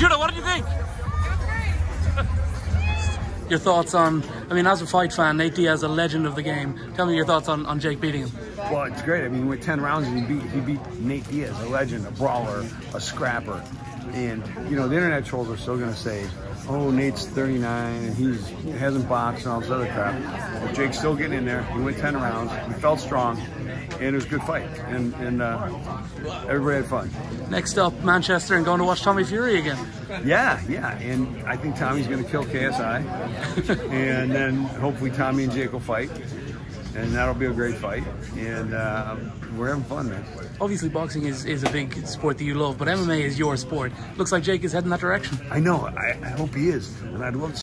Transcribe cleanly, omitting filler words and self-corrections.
Jutta, what did you think? Your thoughts on, I mean, as a fight fan, Nate Diaz, a legend of the game. Tell me your thoughts on Jake beating him. Well, it's great. I mean, with 10 rounds, he beat Nate Diaz, a legend, a brawler, a scrapper. And, you know, the internet trolls are still going to say, oh, Nate's 39 and he hasn't boxed and all this other crap. But Jake's still getting in there. He went 10 rounds. He felt strong. And it was a good fight. And everybody had fun. Next up, Manchester, and going to watch Tommy Fury again. Yeah. And I think Tommy's going to kill KSI. And then hopefully Tommy and Jake will fight. And that'll be a great fight. And we're having fun, man. Obviously, boxing is a big sport that you love, but MMA is your sport. Looks like Jake is heading that direction. I know. I hope he is. And I'd love to